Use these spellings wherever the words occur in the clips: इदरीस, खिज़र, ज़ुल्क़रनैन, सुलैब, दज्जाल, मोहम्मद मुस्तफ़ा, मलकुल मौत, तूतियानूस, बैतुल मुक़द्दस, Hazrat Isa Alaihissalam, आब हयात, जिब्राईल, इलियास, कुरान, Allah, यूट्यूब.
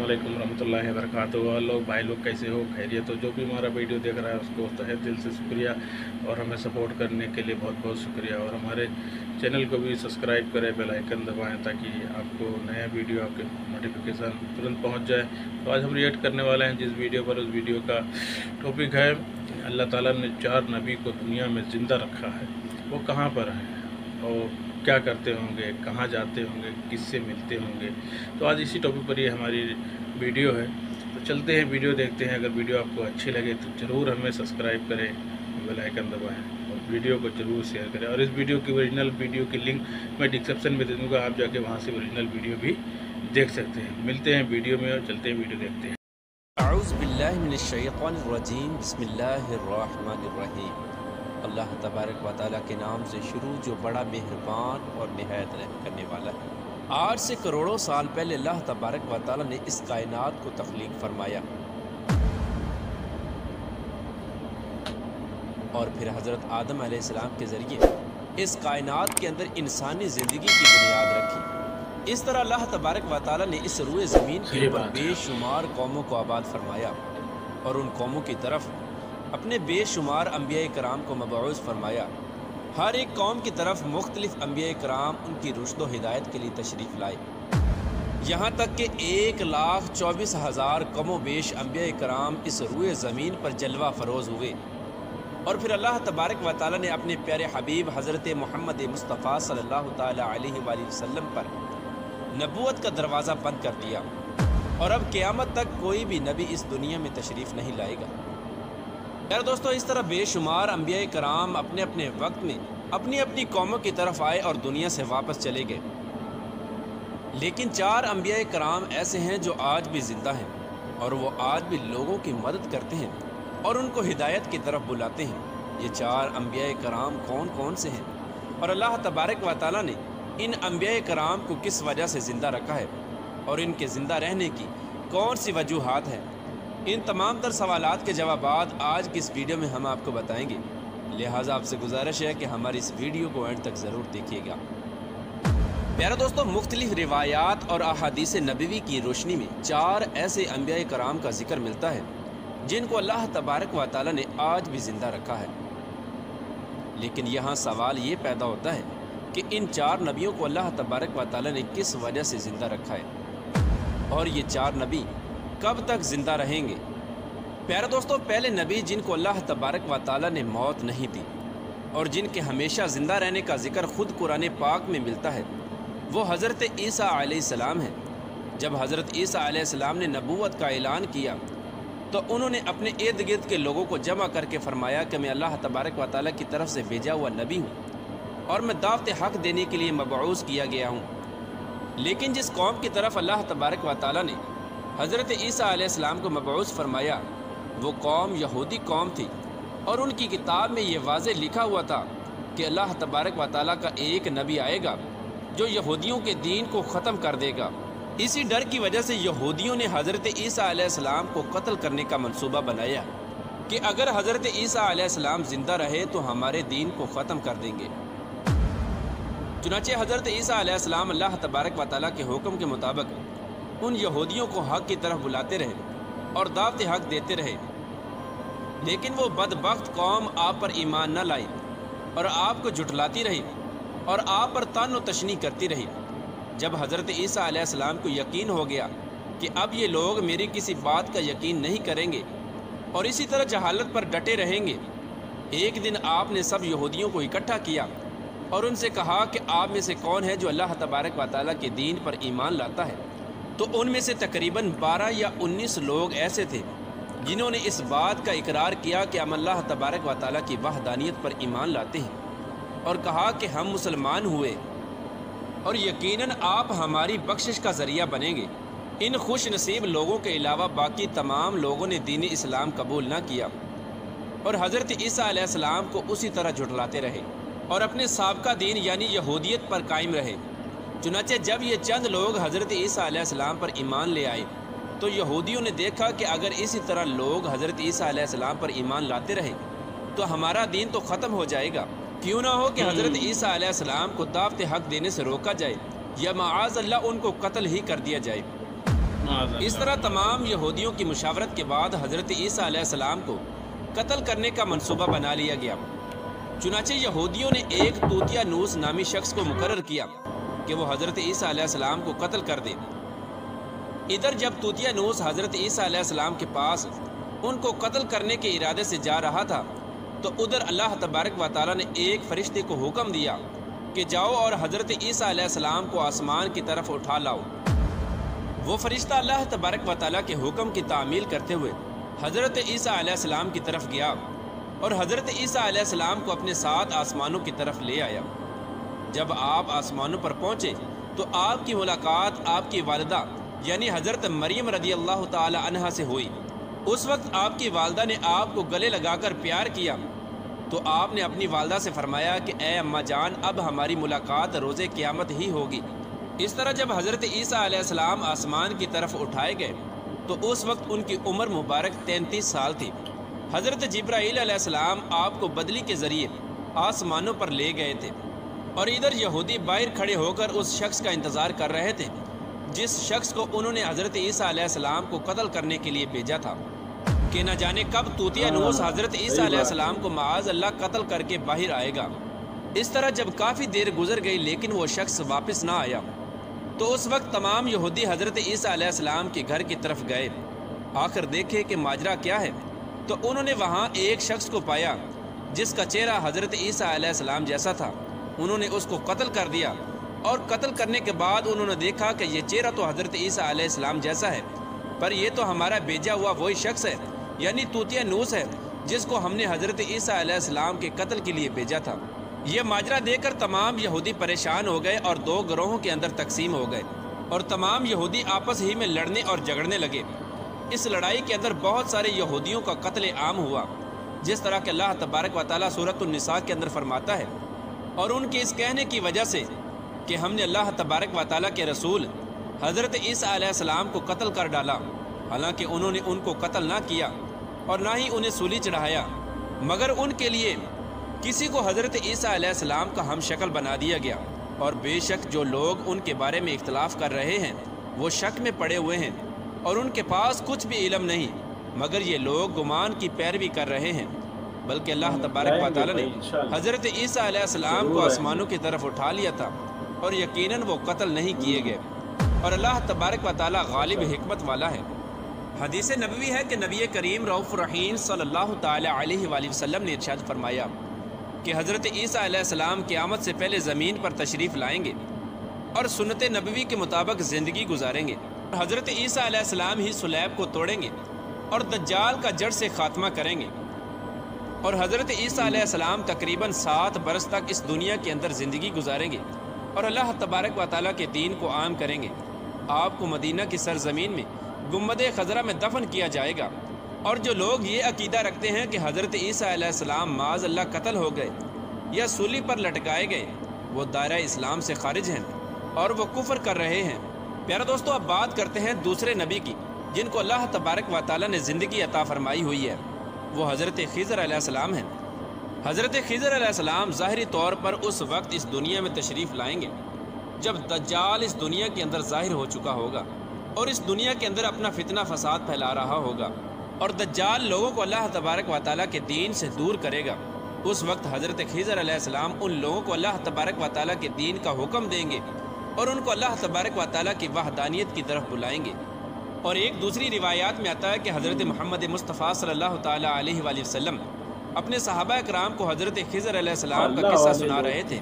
वालेकुम रहमतुल्लाहि वबरकातुहू। लोग भाई लोग कैसे हो, खैरियत हो? जो भी हमारा वीडियो देख रहा है उसको तहे दिल से शुक्रिया और हमें सपोर्ट करने के लिए बहुत बहुत शुक्रिया। और हमारे चैनल को भी सब्सक्राइब करें, बेल आइकन दबाएं ताकि आपको नया वीडियो आपके नोटिफिकेशन तुरंत पहुंच जाए। तो आज हम रिएक्ट करने वाले हैं जिस वीडियो पर, उस वीडियो का टॉपिक है अल्लाह ताला ने 4 नबी को दुनिया में ज़िंदा रखा है, वो कहाँ पर हैं और क्या करते होंगे, कहाँ जाते होंगे, किससे मिलते होंगे। तो आज इसी टॉपिक पर ये हमारी वीडियो है, तो चलते हैं वीडियो देखते हैं। अगर वीडियो आपको अच्छी लगे तो ज़रूर हमें सब्सक्राइब करें, बेल आइकन दबाएं और वीडियो को ज़रूर शेयर करें। और इस वीडियो की ओरिजिनल वीडियो की लिंक मैं डिस्क्रिप्शन में दे दूँगा, आप जाके वहाँ से ओरिजिनल वीडियो भी देख सकते हैं। मिलते हैं वीडियो में और चलते हैं वीडियो देखते हैं। अऊज़ु बिल्लाहि मिनश शैतानिर रजीम, बिस्मिल्लाहिर रहमानिर रहीम। अल्लाह तबारक व तआला के नाम से शुरू, जो बड़ा मेहरबान और निहायत रहम करने वाला है। आज से करोड़ों साल पहले अल्लाह तबारक व तआला ने इस कायनात को तख्लीक फरमाया और फिर हज़रत आदम अलैहिस्सलाम के ज़रिए इस कायनात के अंदर इंसानी ज़िंदगी की बुनियाद रखी। इस तरह अल्लाह तबारक व तआला ने इस रूए ज़मीन के ऊपर बेशुमार कौमों को आबाद फरमाया और उन कौमों की तरफ अपने बेशुमार अम्बियाए कराम को मबऊस फरमाया। हर एक कौम की तरफ मुख्तलिफ अम्बियाए कराम उनकी रुश्द व हिदायत के लिए तशरीफ़ लाए, यहाँ तक कि 1,24,000 कमो बेश अम्बियाए कराम इस रूए ज़मीन पर जलवा फरोज़ हुए। और फिर अल्लाह तबारक व तआला ने अपने प्यारे हबीब हज़रत मोहम्मद मुस्तफ़ा सल्लल्लाहु तआला अलैहि वसल्लम पर नबूवत का दरवाज़ा बंद कर दिया और अब क़यामत तक कोई भी नबी इस दुनिया में तशरीफ़ नहीं लाएगा। यार दोस्तों, इस तरह बेशुमार अम्बिया कराम अपने अपने वक्त में अपनी अपनी कौमों की तरफ आए और दुनिया से वापस चले गए, लेकिन 4 अम्बिया कराम ऐसे हैं जो आज भी ज़िंदा हैं और वो आज भी लोगों की मदद करते हैं और उनको हिदायत की तरफ बुलाते हैं। ये 4 अम्बिया कराम कौन कौन से हैं और अल्लाह तबारक व तआला ने इन अम्बिया कराम को किस वजह से ज़िंदा रखा है और इनके ज़िंदा रहने की कौन सी वजूहत हैं, इन तमाम तर सवालात के जवाबात आज की इस वीडियो में हम आपको बताएंगे। लिहाजा आपसे गुजारिश है कि हमारी इस वीडियो को एंड तक ज़रूर देखिएगा। प्यारे दोस्तों, मुख्तलिफ रिवायात और अहादीस नबवी की रोशनी में 4 ऐसे अम्बिया कराम का जिक्र मिलता है जिनको अल्लाह तबारक व तआला ने आज भी ज़िंदा रखा है। लेकिन यहाँ सवाल ये पैदा होता है कि इन 4 नबियों को अल्लाह तबारक व तआला ने किस वजह से ज़िंदा रखा है और ये 4 नबी कब तक ज़िंदा रहेंगे। प्यारे दोस्तों, पहले नबी जिनको अल्लाह तबारक व तआला ने मौत नहीं दी और जिनके हमेशा ज़िंदा रहने का जिक्र ख़ुद कुरान पाक में मिलता है, वो हज़रत ईसा अलैहिस्सलाम हैं। जब हज़रत ईसा अलैहिस्सलाम ने नबूवत का ऐलान किया तो उन्होंने अपने इर्द गिर्द के लोगों को जमा करके फरमाया कि मैं अल्लाह तबारक व तआला की तरफ से भेजा हुआ नबी हूँ और मैं दावत हक़ देने के लिए मबऊस किया गया हूँ। लेकिन जिस कौम की तरफ अल्लाह तबारक व तआला ने हज़रत ईसा अलैहिस्सलाम को मबऊस फरमाया वो कौम यहूदी कौम थी और उनकी किताब में ये वाज़े लिखा हुआ था कि अल्लाह तबारक व तआला का एक नबी आएगा जो यहूदियों के दीन को ख़त्म कर देगा। इसी डर की वजह से यहूदियों ने हज़रत ईसा अलैहिस्सलाम को कत्ल करने का मनसूबा बनाया कि अगर हज़रत ईसा अलैहिस्सलाम ज़िंदा रहे तो हमारे दीन को ख़त्म कर देंगे। चुनांचे हज़रत ईसा अलैहिस्सलाम अल्लाह तबारक व तआला के हुक्म के मुताबिक उन यहूदियों को हक़ की तरफ बुलाते रहे और दावत हक़ देते रहे, लेकिन वो बदबख्त कौम आप पर ईमान न लाई और आप को जुटलाती रही और आप पर तानो तशनी करती रही। जब हज़रत ईसा अलैहिस्सलाम को यकीन हो गया कि अब ये लोग मेरी किसी बात का यकीन नहीं करेंगे और इसी तरह जहालत पर डटे रहेंगे, एक दिन आपने सब यहूदियों को इकट्ठा किया और उनसे कहा कि आप में से कौन है जो अल्लाह तबारक व तआला के दीन पर ईमान लाता है। तो उनमें से तकरीबन 12 या 19 लोग ऐसे थे जिन्होंने इस बात का इकरार किया कि हम अल्लाह तबारक व तआला की वहदानियत पर ईमान लाते हैं और कहा कि हम मुसलमान हुए और यकीनन आप हमारी बख्शिश का ज़रिया बनेंगे। इन खुश नसीब लोगों के अलावा बाकी तमाम लोगों ने दीन इस्लाम कबूल न किया और हज़रत ईसा अलैहिस्सलाम को उसी तरह जुटलाते रहे और अपने साबका दीन यानी यहूदियत पर कायम रहे। चुनांचे जब ये चंद लोग हज़रत ईसा अलैहिस्सलाम पर ईमान ले आए तो यहूदियों ने देखा कि अगर इसी तरह लोग हज़रत ईसा अलैहिस्सलाम पर ईमान लाते रहे तो हमारा दीन तो ख़त्म हो जाएगा। क्यों ना हो कि हज़रत ईसा अलैहिस्सलाम को दावत हक़ देने से रोका जाए या माअज़ अल्लाह उनको कत्ल ही कर दिया जाए। इस तरह तमाम यहूदियों की मुशावरत के बाद हज़रत ईसा अलैहिस्सलाम को कत्ल करने का मंसूबा बना लिया गया। चुनांचे यहूदियों ने एक तूतियानूस नामी शख्स को मुकर्रर किया कि वो हज़रत ईसा अलैहिस्सलाम को कत्ल कर दे। इधर जब तूतियानूस हज़रत ईसा अलैहिस्सलाम के पास उनको कत्ल करने के इरादे से जा रहा था तो उधर अल्लाह तबारक व तआला ने एक फ़रिश्ते को हुक्म दिया कि जाओ और हज़रत ईसा अलैहिस्सलाम को आसमान की तरफ उठा लाओ। वो फ़रिश्ता अल्लाह तबारक व तआला के हुक्म की तामील करते हुए हज़रत ईसा अलैहिस्सलाम की तरफ गया और हज़रत ईसा अलैहिस्सलाम को अपने साथ आसमानों की तरफ ले आया। जब आप आसमानों पर पहुँचे तो आपकी मुलाकात आपकी वालिदा यानी हज़रत मरियम रज़ी अल्लाह ताला अन्हा से हुई। उस वक्त आपकी वालिदा ने आपको गले लगाकर प्यार किया तो आपने अपनी वालिदा से फरमाया कि ए अम्मा जान, अब हमारी मुलाकात रोज़े क़यामत ही होगी। इस तरह जब हज़रत ईसा अलैहिस्सलाम आसमान की तरफ उठाए गए तो उस वक्त उनकी उम्र मुबारक 33 साल थी। हज़रत जिब्राईल अलैहिस्सलाम आपको बदली के ज़रिए आसमानों पर ले गए थे और इधर यहूदी बाहर खड़े होकर उस शख्स का इंतज़ार कर रहे थे जिस शख्स को उन्होंने हज़रत ईसा अलैहिस्सलाम को कत्ल करने के लिए भेजा था कि न जाने कब तूतियानूस हज़रत ईसा अलैहिस्सलाम को माआज़ अल्लाह कत्ल करके बाहर आएगा। इस तरह जब काफ़ी देर गुजर गई लेकिन वो शख्स वापस ना आया तो उस वक्त तमाम यहूदी हज़रत ईसा अलैहिस्सलाम के घर की तरफ गए, आखिर देखे कि माजरा क्या है। तो उन्होंने वहाँ एक शख्स को पाया जिसका चेहरा हज़रत ईसा अलैहिस्सलाम जैसा था। उन्होंने उसको कत्ल कर दिया और कत्ल करने के बाद उन्होंने देखा कि ये चेहरा तो हज़रत ईसा अलैहिस्सलाम जैसा है पर यह तो हमारा भेजा हुआ वही शख्स है यानी तूतियानूस है जिसको हमने हज़रत ईसा अलैहिस्सलाम के कत्ल के लिए भेजा था। ये माजरा देखकर तमाम यहूदी परेशान हो गए और दो ग्रोहों के अंदर तकसीम हो गए और तमाम यहूदी आपस ही में लड़ने और झगड़ने लगे। इस लड़ाई के अंदर बहुत सारे यहूदियों का कत्ल आम हुआ जिस तरह के अल्लाह तबारक व तआला सूरत निसा के अंदर फरमाता है, और उनके इस कहने की वजह से कि हमने अल्लाह तबारक व तआला के रसूल हज़रत ईसा अलैहिस्सलाम को कत्ल कर डाला, हालांकि उन्होंने उनको कत्ल ना किया और ना ही उन्हें सूली चढ़ाया मगर उनके लिए किसी को हज़रत ईसा अलैहिस्सलाम का हम शक्ल बना दिया गया। और बेशक जो लोग उनके बारे में इख्तलाफ कर रहे हैं वो शक में पड़े हुए हैं और उनके पास कुछ भी इलम नहीं, मगर ये लोग गुमान की पैरवी कर रहे हैं। बल्कि अल्लाह तबारक व तआला ने हज़रत ईसा अलैहिस्सलाम को आसमानों की तरफ उठा लिया था और यकीनन वो कत्ल नहीं किए गए और अल्लाह तबारक व तआला गालिब हिकमत वाला है। हदीस नबवी है कि नबी करीम रऊफ रहीम सल्लल्लाहु तआला अलैहि वसल्लम ने इरशाद फरमाया कि हज़रत ईसा अलैहिस्सलाम क़यामत से पहले ज़मीन पर तशरीफ़ लाएंगे और सुन्नत नबवी के मुताबिक ज़िंदगी गुजारेंगे। हज़रत ईसा अलैहिस्सलाम ही सुलैब को तोड़ेंगे और दज्जाल का जड़ से ख़ात्मा करेंगे। और हज़रत ईसा अलैहिस्सलाम तकरीबन 7 बरस तक इस दुनिया के अंदर ज़िंदगी गुजारेंगे और अल्लाह तबारक व तआला के दीन को आम करेंगे। आपको मदीना की सरज़मीन में गुम्बद खजरा में दफन किया जाएगा। और जो लोग ये अकीदा रखते हैं कि हज़रत ईसा अलैहिस्सलाम माज़ अल्लाह कत्ल हो गए या सूली पर लटकाए गए वो दायरा इस्लाम से खारिज हैं और वो कुफ्र कर रहे हैं। प्यारे दोस्तों, अब बात करते हैं दूसरे नबी की जिनको अल्लाह तबारक व तआला ने ज़िंदगी अता फरमाई हुई है, वो हज़रत खिज़र अलैहिस्सलाम हैं। हज़रत खिज़र अलैहिस्सलाम ज़ाहरी तौर पर उस वक्त इस दुनिया में तशरीफ़ लाएंगे जब दज्जाल इस दुनिया के अंदर ज़ाहिर हो चुका होगा और इस दुनिया के अंदर अपना फितना फसाद फैला रहा होगा और दज्जाल लोगों को अल्लाह तबारक व तआला के दीन से दूर करेगा। उस वक्त हज़रत खिज़र अलैहिस्सलाम उन लोगों को अल्लाह तबारक व तआला के दीन का हुक्म देंगे और उनको अल्लाह तबारक व तआला की वहदानियत की तरफ बुलाएंगे। और एक दूसरी रिवायात में आता है कि हज़रत मोहम्मद मुस्तफ़ा सल्लल्लाहु तआला अलैहि वसल्लम अपने सहाबा इकराम को हज़रत खिज़र अलैहिस्सलाम का किस्सा सुना रहे थे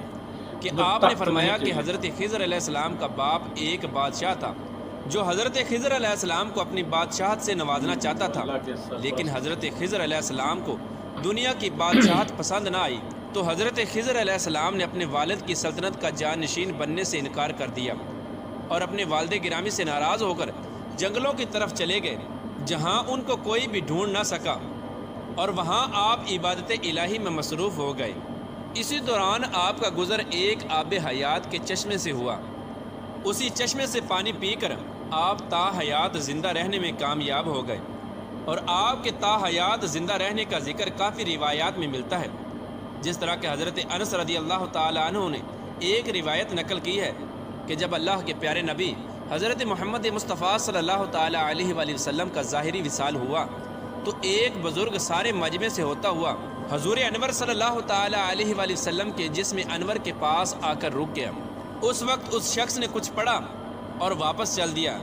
कि आपने फरमाया कि हज़रत खिज़र अलैहिस्सलाम का बाप एक बादशाह था जो हज़रत खिज़र अलैहिस्सलाम को अपनी बादशाहत से नवाजना चाहता था, लेकिन हज़रत खिज़र अलैहिस्सलाम को दुनिया की बादशाहत पसंद ना आई तो हज़रत खिज़र अलैहिस्सलाम ने अपने वालिद की सल्तनत का जानशीन बनने से इनकार कर दिया और अपने वालिद गिरामी से नाराज़ होकर जंगलों की तरफ चले गए जहाँ उनको कोई भी ढूंढ ना सका और वहाँ आप इबादत इलाही में मसरूफ़ हो गए। इसी दौरान आपका गुज़र एक आब हयात के चश्मे से हुआ। उसी चश्मे से पानी पीकर आप ताहयात ज़िंदा रहने में कामयाब हो गए और आपके ताहयात ज़िंदा रहने का जिक्र काफ़ी रिवायात में मिलता है। जिस तरह के हज़रत अनस रज़ी अल्लाह ताला अन्हु ने एक रिवायत नकल की है कि जब अल्लाह के प्यारे नबी हज़रत मोहम्मद मुस्तफ़ा सल्लल्लाहु ताला अलैहि वसल्लम का ज़ाहिरी विसाल हुआ तो एक बुज़ुर्ग सारे मजमे से होता हुआ हजूर अनवर सल्लल्लाहु ताला अलैहि वसल्लम के जिस्म अनवर के पास आकर रुक गया। उस वक्त उस शख्स ने कुछ पढ़ा और वापस चल दिया।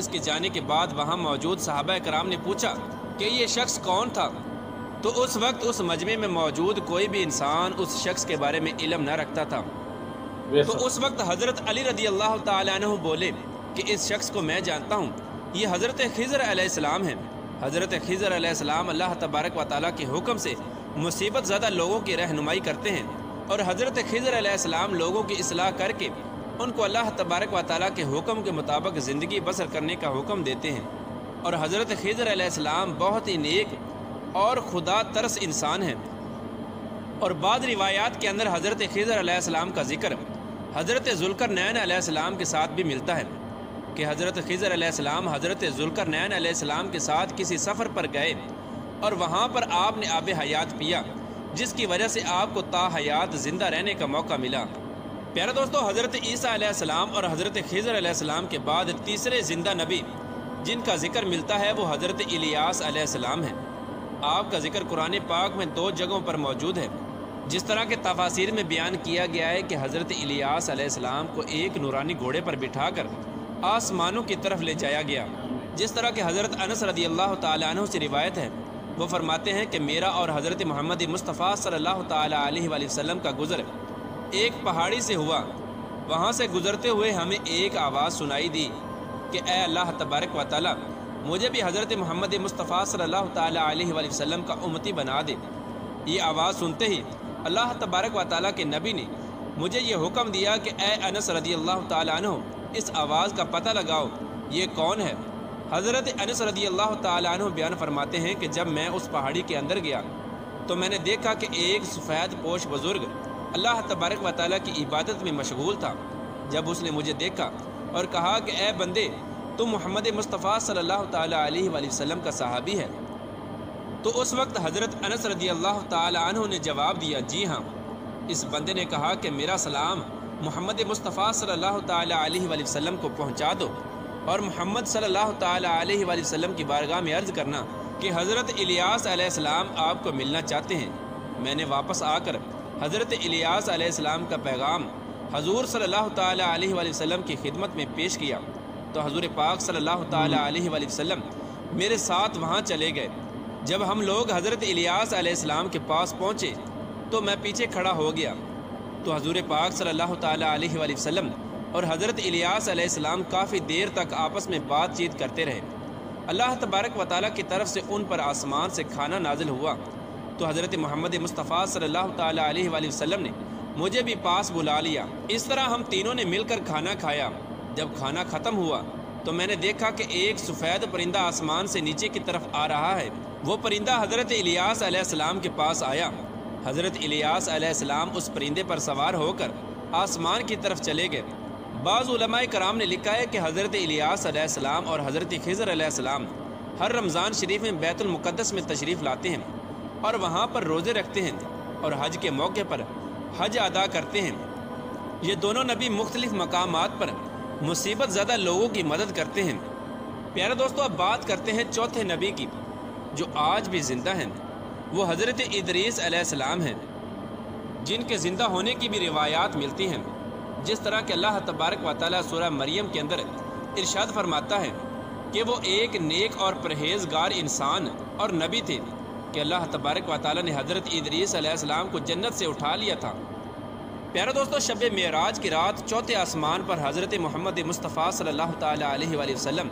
इसके जाने के बाद वहाँ मौजूद सहाबा कराम ने पूछा कि ये शख्स कौन था, तो उस वक्त उस मजमे में मौजूद कोई भी इंसान उस शख्स के बारे में इलम न रखता था। तो उस वक्त हज़रत अली रदियल्लाहु ताला अन्हु बोले कि इस शख्स को मैं जानता हूँ, ये हज़रत खिज़र अलैहिस्सलाम हैं। हज़रत खिज़र अलैहिस्सलाम अल्लाह तबारक व ताला के हुक्म से मुसीबत ज़्यादा लोगों की रहनुमाई करते हैं और हज़रत खिज़र अलैहिस्सलाम लोगों की इस्लाह करके उनको अल्लाह तबारक व ताला के हुक्म के मुताबिक ज़िंदगी बसर करने का हुक्म देते हैं। और हज़रत खिज़र अलैहिस्सलाम बहुत ही नेक और खुदा तरस इंसान हैं। और बाद रिवायात के अंदर हज़रत खिज़र अलैहिस्सलाम का ज़िक्र हज़रत ज़ुल्क़रनैन अलैहिस्सलाम के साथ भी मिलता है कि हज़रत खिज़र अलैहिस्सलाम हज़रत ज़ुल्क़रनैन अलैहिस्सलाम के साथ किसी सफ़र पर गए और वहाँ पर आपने आब हयात पिया, जिसकी वजह से आपको ताहयात ज़िंदा रहने का मौका मिला। प्यारे दोस्तों, हज़रत ईसा अलैहिस्सलाम और हज़रत खिज़र अलैहिस्सलाम के बाद तीसरे ज़िंदा नबी जिनका ज़िक्र मिलता है वो हज़रत इलियास अलैहिस्सलाम हैं। आपका ज़िक्र कुरान पाक में दो जगहों पर मौजूद है। जिस तरह के तफासिर में बयान किया गया है कि हज़रत इलियास अलैहिस्सलाम को एक नूरानी घोड़े पर बिठा कर आसमानों की तरफ ले जाया गया। जिस तरह के हज़रत अनस रदियल्लाहु ताला अन्हु से रिवायत है, वो फरमाते हैं कि मेरा और हज़रत मोहम्मद मुस्तफ़ा सल्लल्लाहु ताला अलैहि वसल्लम का गुज़र एक पहाड़ी से हुआ। वहाँ से गुज़रते हुए हमें एक आवाज़ सुनाई दी कि ए अल्लाह तबारक व ताला, मुझे भी हज़रत मोहम्मद मुस्तफ़ा सल्लल्लाहु ताला अलैहि वसल्लम का उम्मती बना दे। ये आवाज़ सुनते ही अल्लाह तबारक व ताला के नबी ने मुझे ये हुक्म दिया कि ए अनस रदियल्लाहु ताला अन्हु, इस आवाज़ का पता लगाओ, ये कौन है। हज़रत अनस रदियल्लाहु ताला अन्हु बयान फरमाते हैं कि जब मैं उस पहाड़ी के अंदर गया तो मैंने देखा कि एक सफ़ेद पोश बुज़ुर्ग अल्लाह तबारक व ताला की इबादत में मशगूल था। जब उसने मुझे देखा और कहा कि ए बंदे, तुम मोहम्मद मुस्तफ़ा सल्लल्लाहु ताला अलैहि वसल्लम का सहाबी है, तो उस वक्त हज़रत अनस रदियल्लाहु ताला अन्हु ने जवाब दिया, जी हाँ। इस बंदे ने कहा कि मेरा सलाम मोहम्मद मुस्तफ़ा सल्लल्लाहु ताला अलैहि वसल्लम को पहुँचा दो और मोहम्मद सल्लल्लाहु ताला अलैहि वसल्लम की बारगाह में अर्ज़ करना कि हज़रत इलियास अलैहिस्सलाम आपको मिलना चाहते हैं। मैंने वापस आकर हज़रत इलियास अलैहिस्सलाम का पैगाम हजूर सल्लल्लाहु ताला अलैहि वसल्लम की खिदमत में पेश किया तो हजूर पाक सल्लल्लाहु ताला अलैहि वसल्लम मेरे साथ वहाँ चले गए। जब हम लोग हज़रत इलियास अलैहिस्सलाम के पास पहुँचे तो मैं पीछे खड़ा हो गया, तो हजूर पाक सल्लल्लाहु ताला अलैहि वसल्लम और हज़रत इलियास अलैहिस्सलाम काफ़ी देर तक आपस में बातचीत करते रहे। अल्लाह तबारक व ताला की तरफ से उन पर आसमान से खाना नाजिल हुआ तो हज़रत मोहम्मद मुस्तफ़ा सल्लल्लाहु ताला अलैहि वसल्लम ने मुझे भी पास बुला लिया। इस तरह हम तीनों ने मिलकर खाना खाया। जब खाना ख़त्म हुआ तो मैंने देखा कि एक सफ़ेद परिंदा आसमान से नीचे की तरफ आ रहा है। वो परिंदा हज़रत इलियास अलैहिस्सलाम के पास आया। हज़रत इलियास अलैहिस्सलाम उस परिंदे पर सवार होकर आसमान की तरफ चले गए। बाज़ उलमाए कराम ने लिखा है कि हज़रत इलियास अलैहिस्सलाम और हज़रत खिज़र अलैहिस्सलाम हर रमज़ान शरीफ में बैतुल मुक़द्दस में तशरीफ़ लाते हैं और वहाँ पर रोज़े रखते हैं और हज के मौके पर हज अदा करते हैं। ये दोनों नबी मुख्तलिफ़ मकामात पर मुसीबत ज़्यादा लोगों की मदद करते हैं। प्यारे दोस्तों, अब बात करते हैं चौथे नबी की जो आज भी ज़िंदा हैं। वो हज़रत इदरीस अलैहिस्सलाम हैं, जिनके ज़िंदा होने की भी रिवायात मिलती हैं। जिस तरह के अल्लाह तबारक व ताला सूरह मरियम के अंदर इरशाद फरमाता है कि वो एक नेक और परहेज़गार इंसान और नबी थे कि अल्लाह तबारक व ताला ने हज़रत इदरीस अलैहिस्सलाम को जन्नत से उठा लिया था। प्यारे दोस्तों, शब मेराज की रात चौथे आसमान पर हज़रत मोहम्मद मुस्तफ़ा सल्लल्लाहु ताला अलैहि वसल्लम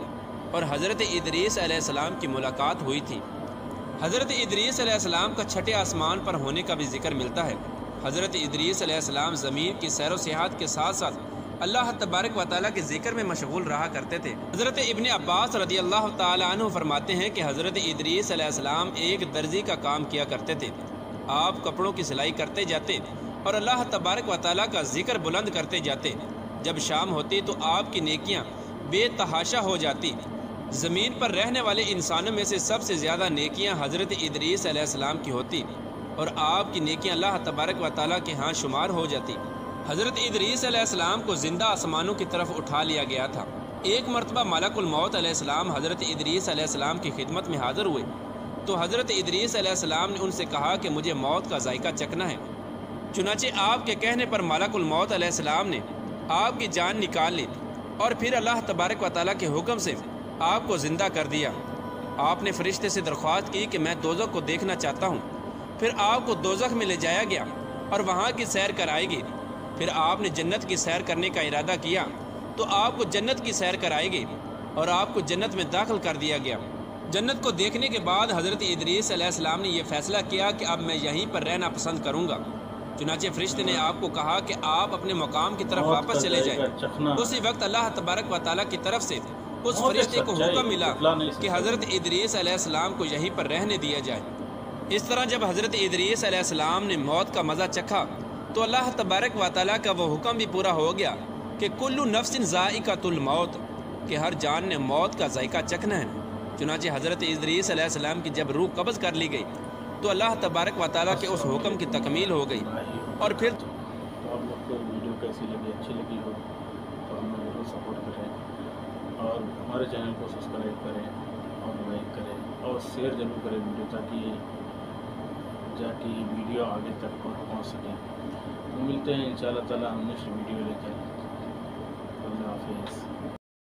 और हज़रत इदरीस अलैहिस्सलाम की मुलाकात हुई थी। हज़रत इदरीस अलैहिस्सलाम का छठे आसमान पर होने का भी जिक्र मिलता है। हज़रत इदरीस अलैहिस्सलाम ज़मीन की सैर व सियाहत के साथ साथ अल्लाह तबारक व ताला के ज़िक्र में मशगूल रहा करते थे। हज़रत इब्ने अब्बास रदियल्लाहु ताला अन्हु फरमाते हैं कि हज़रत इदरीस अलैहिस्सलाम एक दर्जी का काम किया करते थे। आप कपड़ों की सिलाई करते जाते और अल्लाह तबारक व ताला का ज़िक्र बुलंद करते जाते। जब शाम होती तो आपकी नेकियाँ बेतहाशा हो जाती। ज़मीन पर रहने वाले इंसानों में से सबसे ज़्यादा नेकियाँ हज़रत इदरीस अलैहिस्सलाम की होती और आपकी नेकियां अल्लाह तबारक व ताला के हाँ शुमार हो जाती। हज़रत इदरीस अलैहिस्सलाम को ज़िंदा आसमानों की तरफ उठा लिया गया था। एक मरतबा मलकुल मौत अलैहिस्सलाम हज़रत इदरीस अलैहिस्सलाम की खिदमत में हाज़िर हुए तो हज़रत इदरीस अलैहिस्सलाम ने उनसे कहा कि मुझे मौत का जायका चखना है। चुनांचे आपके कहने पर मलकुल मौत अलैहिस्सलाम ने आपकी जान निकाल ली और फिर अल्लाह तबारक व तआला के हुक्म से आपको ज़िंदा कर दिया। आपने फ़रिश्ते से दरख्वास्त की कि मैं दोज़ख को देखना चाहता हूँ, फिर आपको दोज़ख में ले जाया गया और वहाँ की सैर कराएगी। फिर आपने जन्नत की सैर करने का इरादा किया तो आपको जन्नत की सैर कराएगी और आपको जन्नत में दाखिल कर दिया गया। जन्नत को देखने के बाद हज़रत इदरीस अलैहिस्सलाम ने यह फ़ैसला किया कि अब मैं यहीं पर रहना पसंद करूँगा। चुनांचे फ़रिश्ते ने आपको कहा कि आप अपने मुकाम की तरफ वापस चले जाएं। उसी वक्त अल्लाह तबारक व तआला की तरफ से उस फरिश्ते को हुक्म मिला कि हज़रत इदरीस अलैहिस्सलाम को यहीं पर रहने दिया जाए। इस तरह जब हज़रत इदरीस अलैहिस्सलाम ने मौत का मज़ा चखा तो अल्लाह तबारक व तआला का वो हुक्म भी पूरा हो गया कि कुल्लु नफ्सिन ज़ाइक़तुल मौत, कि हर जान ने मौत का जायका चखना है। चुनांचे हज़रत इदरीस अलैहिस्सलाम की जब रूह कब्ज़ कर ली गई तो अल्लाह तबारक व तआला के उस हुक्म की तकमील हो गई। और फिर तो आप लोग को वीडियो कैसी लगी, अच्छी लगी हो तो हमें ज़रूर सपोर्ट करें और हमारे चैनल को सब्सक्राइब करें और लाइक करें और शेयर ज़रूर करें वीडियो ताकि वीडियो आगे तक पहुँच सके। तो मिलते हैं इंशाअल्लाह ताला हम नेक्स्ट वीडियो लेकर। अल्लाह हाफिज़।